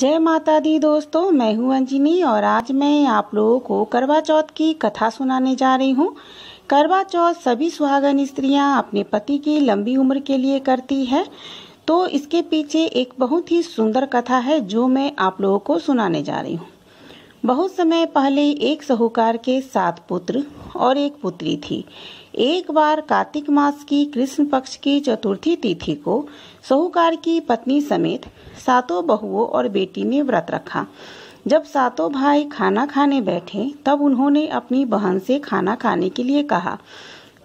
जय माता दी दोस्तों, मैं हूं अंजनी और आज मैं आप लोगों को करवा चौथ की कथा सुनाने जा रही हूं। करवा चौथ सभी सुहागन स्त्रियां अपने पति की लंबी उम्र के लिए करती है, तो इसके पीछे एक बहुत ही सुंदर कथा है जो मैं आप लोगों को सुनाने जा रही हूं। बहुत समय पहले एक साहूकार के 7 पुत्र और 1 पुत्री थी। एक बार कार्तिक मास की कृष्ण पक्ष की चतुर्थी तिथि को साहूकार की पत्नी समेत 7 बहुओं और बेटी ने व्रत रखा। जब 7 भाई खाना खाने बैठे तब उन्होंने अपनी बहन से खाना खाने के लिए कहा।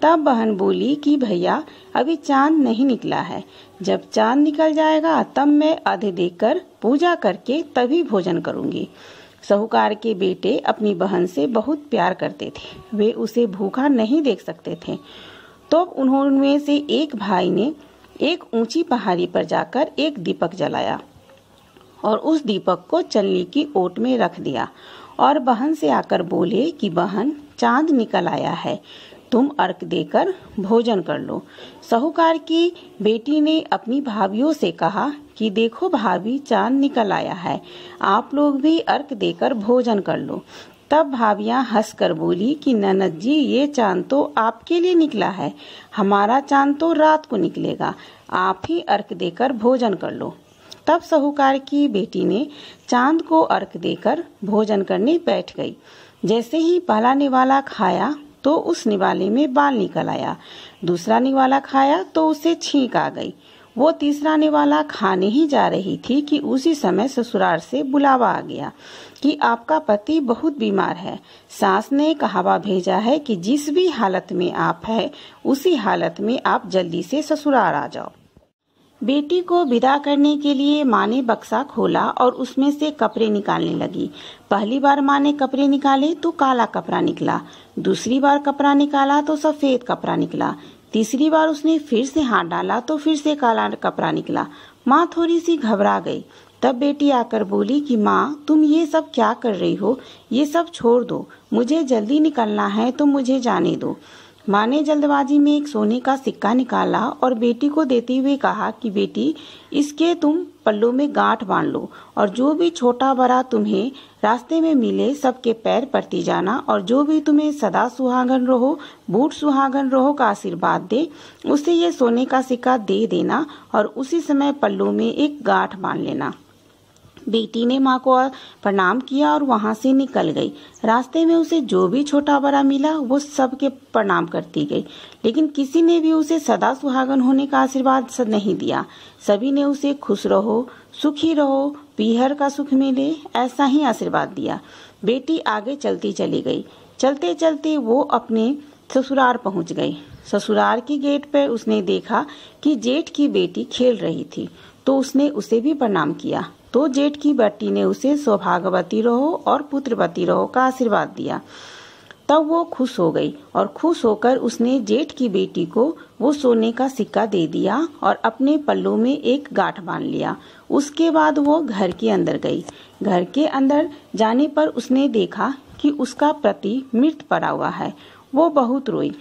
तब बहन बोली कि भैया अभी चांद नहीं निकला है, जब चांद निकल जाएगा तब मैं अर्घ्य देकर पूजा करके तभी भोजन करूंगी। साहूकार के बेटे अपनी बहन से बहुत प्यार करते थे, वे उसे भूखा नहीं देख सकते थे। तो उन्होंने से एक भाई ने एक ऊंची पहाड़ी पर जाकर एक दीपक जलाया और उस दीपक को चलनी की ओट में रख दिया और बहन से आकर बोले कि बहन चांद निकल आया है, तुम अर्घ देकर भोजन कर लो। साहूकार की बेटी ने अपनी भाभियों से कहा कि देखो भाभी, चांद निकल आया है, आप लोग भी अर्घ देकर भोजन कर लो। तब भाभियां हंसकर बोली कि ननद जी, ये चांद तो आपके लिए निकला है, हमारा चांद तो रात को निकलेगा, आप ही अर्घ देकर भोजन कर लो। तब साहूकार की बेटी ने चांद को अर्घ देकर भोजन करने बैठ गई। जैसे ही पहला निवाला खाया तो उस निवाले में बाल निकल आया, दूसरा निवाला खाया तो उसे छींक आ गई। वो तीसरा निवाला खाने ही जा रही थी कि उसी समय ससुराल से बुलावा आ गया कि आपका पति बहुत बीमार है, सास ने कहवा भेजा है कि जिस भी हालत में आप है उसी हालत में आप जल्दी से ससुराल आ जाओ। बेटी को विदा करने के लिए माँ ने बक्सा खोला और उसमें से कपड़े निकालने लगी। पहली बार माँ ने कपड़े निकाले तो काला कपड़ा निकला, दूसरी बार कपड़ा निकाला तो सफ़ेद कपड़ा निकला, तीसरी बार उसने फिर से हाथ डाला तो फिर से काला कपड़ा निकला। माँ थोड़ी सी घबरा गई। तब बेटी आकर बोली कि माँ, तुम ये सब क्या कर रही हो, ये सब छोड़ दो, मुझे जल्दी निकलना है तो मुझे जाने दो। माँ ने जल्दबाजी में एक सोने का सिक्का निकाला और बेटी को देते हुए कहा कि बेटी, इसके तुम पल्लों में गांठ बांध लो और जो भी छोटा बड़ा तुम्हें रास्ते में मिले सबके पैर पड़ती जाना, और जो भी तुम्हें सदा सुहागन रहो, बूढ़ सुहागन रहो का आशीर्वाद दे उसे ये सोने का सिक्का दे देना और उसी समय पल्लों में एक गांठ बांध लेना। बेटी ने माँ को प्रणाम किया और वहाँ से निकल गई। रास्ते में उसे जो भी छोटा बड़ा मिला वो सबके प्रणाम करती गई, लेकिन किसी ने भी उसे सदा सुहागन होने का आशीर्वाद नहीं दिया। सभी ने उसे खुश रहो, सुखी रहो, पीहर का सुख मिले, ऐसा ही आशीर्वाद दिया। बेटी आगे चलती चली गई। चलते चलते वो अपने ससुराल पहुँच गई। ससुराल की गेट पर उसने देखा कि जेठ की बेटी खेल रही थी, तो उसने उसे भी प्रणाम किया। तो जेठ की बेटी ने उसे सौभाग्यवती रहो और पुत्रवती रहो का आशीर्वाद दिया। तब वो खुश हो गई और खुश होकर उसने जेठ की बेटी को वो सोने का सिक्का दे दिया और अपने पल्लों में एक गांठ बांध लिया। उसके बाद वो घर के अंदर गई। घर के अंदर जाने पर उसने देखा कि उसका पति मृत पड़ा हुआ है। वो बहुत रोई।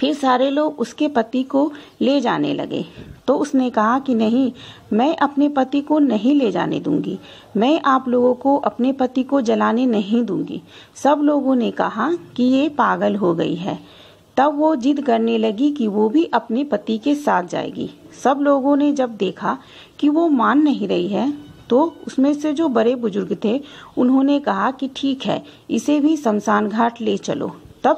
फिर सारे लोग उसके पति को ले जाने लगे, तो उसने कहा कि नहीं, मैं अपने पति को नहीं ले जाने दूंगी, मैं आप लोगों को अपने पति को जलाने नहीं दूंगी। सब लोगों ने कहा कि ये पागल हो गई है। तब वो जिद करने लगी कि वो भी अपने पति के साथ जाएगी। सब लोगों ने जब देखा कि वो मान नहीं रही है, तो उसमें से जो बड़े बुजुर्ग थे उन्होंने कहा कि ठीक है, इसे भी शमशान घाट ले चलो। तब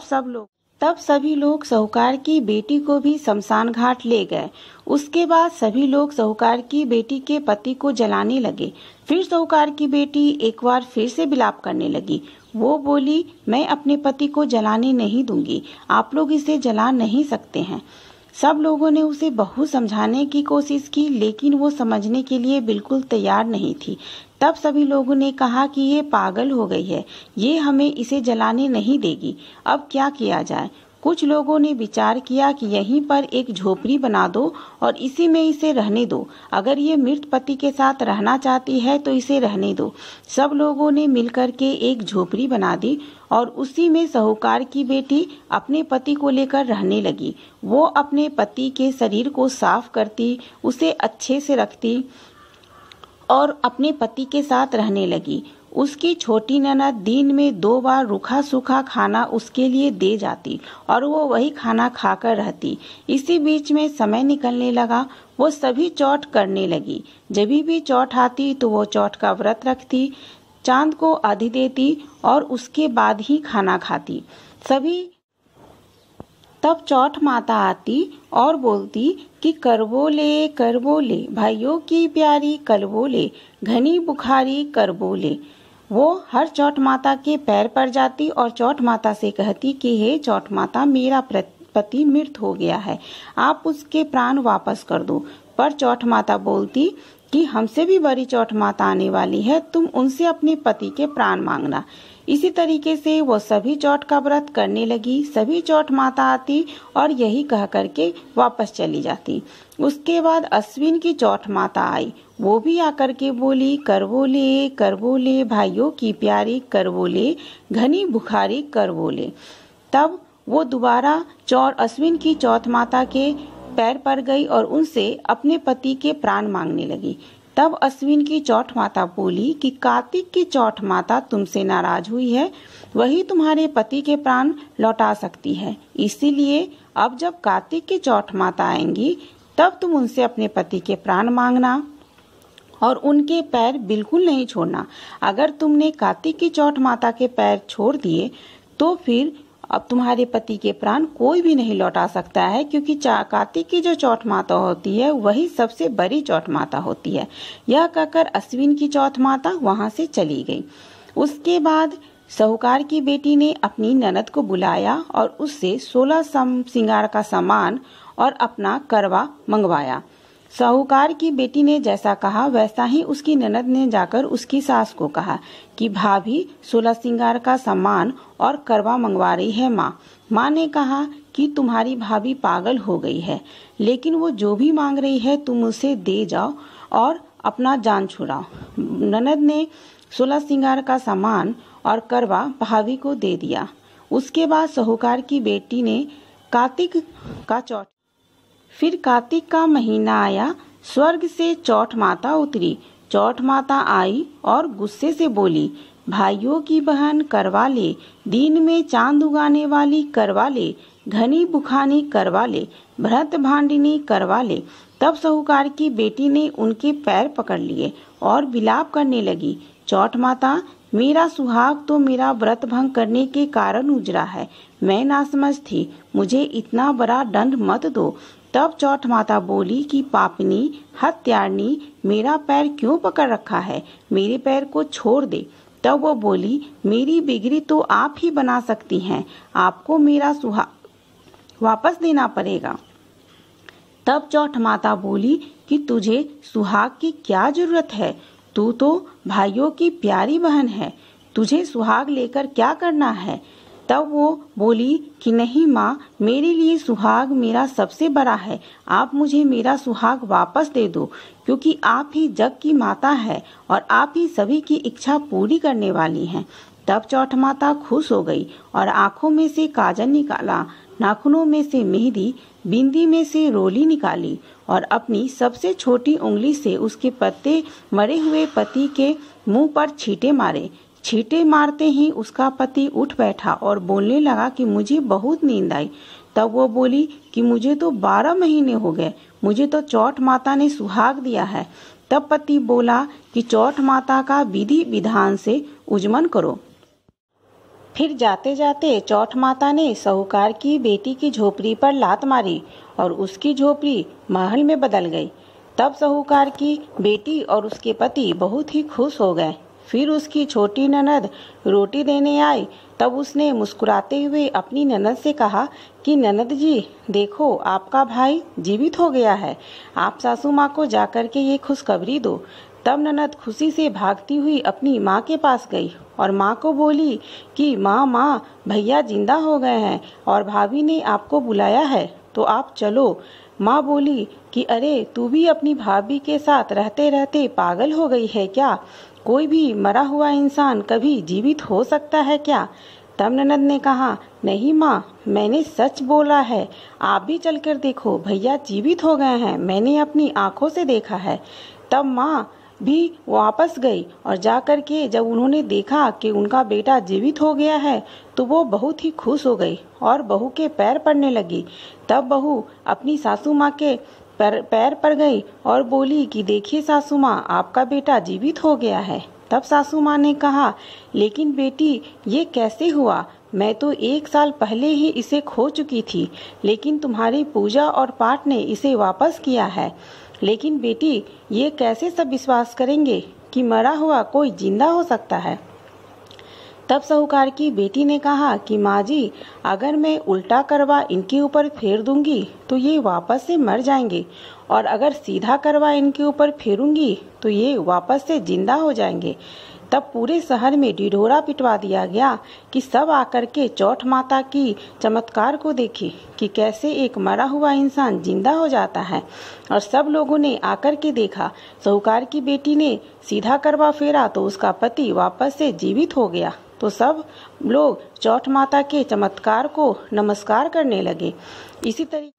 सभी लोग साहूकार की बेटी को भी शमशान घाट ले गए। उसके बाद सभी लोग साहूकार की बेटी के पति को जलाने लगे। फिर साहूकार की बेटी एक बार फिर से विलाप करने लगी। वो बोली, मैं अपने पति को जलाने नहीं दूंगी, आप लोग इसे जला नहीं सकते हैं। सब लोगों ने उसे बहुत समझाने की कोशिश की, लेकिन वो समझने के लिए बिल्कुल तैयार नहीं थी। तब सभी लोगों ने कहा कि ये पागल हो गई है, ये हमें इसे जलाने नहीं देगी, अब क्या किया जाए। कुछ लोगों ने विचार किया कि यहीं पर एक झोपड़ी बना दो और इसी में इसे रहने दो, अगर ये मृत पति के साथ रहना चाहती है तो इसे रहने दो। सब लोगों ने मिलकर के एक झोपड़ी बना दी और उसी में साहूकार की बेटी अपने पति को लेकर रहने लगी। वो अपने पति के शरीर को साफ करती, उसे अच्छे से रखती और अपने पति के साथ रहने लगी। उसकी छोटी ननद दिन में 2 बार रूखा सूखा खाना उसके लिए दे जाती और वो वही खाना खाकर रहती। इसी बीच में समय निकलने लगा, वो सभी चौठ करने लगी। जब भी चौठ आती तो वो चौठ का व्रत रखती, चांद को आधी देती और उसके बाद ही खाना खाती सभी। तब चौठ माता आती और बोलती कि करवो ले भाइयों की प्यारी, करवो ले घनी बुखारी, करवो ले। वो हर चौठ माता के पैर पर जाती और चौठ माता से कहती कि हे चौठ माता, मेरा पति मृत हो गया है, आप उसके प्राण वापस कर दो। पर चौठ माता बोलती कि हमसे भी बड़ी चौठ माता आने वाली है, तुम उनसे अपने पति के प्राण मांगना। इसी तरीके से वो सभी चौठ का व्रत करने लगी। सभी चौठ माता आती और यही कह करके वापस चली जाती। उसके बाद अश्विन की चौठ माता आई, वो भी आकर के बोली करवो ले भाइयों की प्यारी, करवो ले घनी बुखारी, करवो ले। तब वो दोबारा अश्विन की चौथ माता के पैर पर गई और उनसे अपने पति के प्राण मांगने लगी। तब अश्विन की चौठ माता बोली कि कार्तिक की चौठ माता तुमसे नाराज हुई है, वही तुम्हारे पति के प्राण लौटा सकती है। इसीलिए अब जब कार्तिक की चौठ माता आएंगी तब तुम उनसे अपने पति के प्राण मांगना और उनके पैर बिल्कुल नहीं छोड़ना। अगर तुमने कार्तिक की चौठ माता के पैर छोड़ दिए तो फिर अब तुम्हारे पति के प्राण कोई भी नहीं लौटा सकता है, क्योंकि कार्तिक की जो चौठ माता होती है वही सबसे बड़ी चौठ माता होती है। यह कहकर अश्विन की चौठ माता वहां से चली गई। उसके बाद साहूकार की बेटी ने अपनी ननद को बुलाया और उससे 16 श्रृंगार का सामान और अपना करवा मंगवाया। साहूकार की बेटी ने जैसा कहा वैसा ही उसकी ननद ने जाकर उसकी सास को कहा कि भाभी 16 श्रृंगार का सामान और करवा मंगवा रही है माँ। माँ ने कहा कि तुम्हारी भाभी पागल हो गई है, लेकिन वो जो भी मांग रही है तुम उसे दे जाओ और अपना जान छुड़ाओ। ननद ने 16 श्रृंगार का सामान और करवा भाभी को दे दिया। उसके बाद साहूकार की बेटी ने कार्तिक का चौथ। फिर कार्तिक का महीना आया, स्वर्ग से चौठ माता उतरी। चौठ माता आई और गुस्से से बोली, भाइयों की बहन करवा ले, दिन में चांद उगाने वाली करवा ले, घनी बुखानी करवा ले, भ्रत भांडिनी करवा ले। तब साहूकार की बेटी ने उनके पैर पकड़ लिए और विलाप करने लगी, चौठ माता मेरा सुहाग तो मेरा व्रत भंग करने के कारण उजरा है, मैं ना समझ थी, मुझे इतना बड़ा दंड मत दो। तब चौठ माता बोली कि पापनी हत्यारनी, मेरा पैर क्यों पकड़ रखा है, मेरे पैर को छोड़ दे। तब वो बोली, मेरी बिगड़ी तो आप ही बना सकती हैं, आपको मेरा सुहाग वापस देना पड़ेगा। तब चौठ माता बोली कि तुझे सुहाग की क्या जरूरत है, तू तो भाइयों की प्यारी बहन है, तुझे सुहाग लेकर क्या करना है। तब वो बोली कि नहीं माँ, मेरे लिए सुहाग मेरा सबसे बड़ा है, आप मुझे मेरा सुहाग वापस दे दो, क्योंकि आप ही जग की माता है और आप ही सभी की इच्छा पूरी करने वाली हैं। तब चौठ माता खुश हो गई और आँखों में से काजल निकाला, नाखूनों में से मेहंदी, बिंदी में से रोली निकाली और अपनी सबसे छोटी उंगली से उसके पत्ते मरे हुए पति के मुंह पर छींटे मारे। छींटे मारते ही उसका पति उठ बैठा और बोलने लगा कि मुझे बहुत नींद आई। तब वो बोली कि मुझे तो 12 महीने हो गए, मुझे तो चौठ माता ने सुहाग दिया है। तब पति बोला कि चौठ माता का विधि विधान से उजमन करो। फिर जाते जाते चौठ माता ने साहूकार की बेटी की झोपड़ी पर लात मारी और उसकी झोपड़ी महल में बदल गई। तब साहूकार की बेटी और उसके पति बहुत ही खुश हो गए। फिर उसकी छोटी ननद रोटी देने आई, तब उसने मुस्कुराते हुए अपनी ननद से कहा कि ननद जी देखो, आपका भाई जीवित हो गया है, आप सासू माँ को जाकर के ये खुशखबरी दो। तब ननद खुशी से भागती हुई अपनी माँ के पास गई और माँ को बोली कि माँ माँ, भैया जिंदा हो गए हैं और भाभी ने आपको बुलाया है, तो आप चलो। माँ बोली कि अरे तू भी अपनी भाभी के साथ रहते रहते पागल हो गई है क्या, कोई भी मरा हुआ इंसान कभी जीवित हो सकता है क्या। तब ननद ने कहा, नहीं माँ, मैंने सच बोला है, आप भी चलकर देखो, भैया जीवित हो गए हैं, मैंने अपनी आंखों से देखा है। तब माँ भी वापस गई और जाकर के जब उन्होंने देखा कि उनका बेटा जीवित हो गया है तो वो बहुत ही खुश हो गई और बहू के पैर पड़ने लगी। तब बहू अपनी सासू माँ के पैर पर गई और बोली कि देखिए सासू माँ, आपका बेटा जीवित हो गया है। तब सासू माँ ने कहा, लेकिन बेटी ये कैसे हुआ? मैं तो 1 साल पहले ही इसे खो चुकी थी, लेकिन तुम्हारी पूजा और पाठ ने इसे वापस किया है। लेकिन बेटी ये कैसे सब विश्वास करेंगे कि मरा हुआ कोई जिंदा हो सकता है? तब साहूकार की बेटी ने कहा कि माँ जी, अगर मैं उल्टा करवा इनके ऊपर फेर दूंगी तो ये वापस से मर जाएंगे, और अगर सीधा करवा इनके ऊपर फेरूंगी तो ये वापस से जिंदा हो जाएंगे। तब पूरे शहर में ढिढोरा पिटवा दिया गया कि सब आकर के चौठ माता की चमत्कार को देखें कि कैसे एक मरा हुआ इंसान जिंदा हो जाता है। और सब लोगों ने आकर के देखा, साहूकार की बेटी ने सीधा करवा फेरा तो उसका पति वापस से जीवित हो गया। तो सब लोग चौठ माता के चमत्कार को नमस्कार करने लगे। इसी तरीके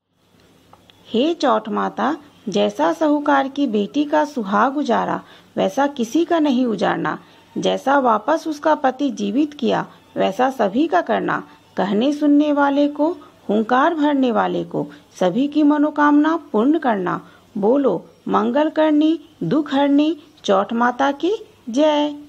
हे चौठ माता, जैसा साहूकार की बेटी का सुहाग उजारा वैसा किसी का नहीं उजारना, जैसा वापस उसका पति जीवित किया वैसा सभी का करना, कहने सुनने वाले को, हुंकार भरने वाले को, सभी की मनोकामना पूर्ण करना। बोलो मंगल करनी, दुख हरनी, चौठ माता की जय।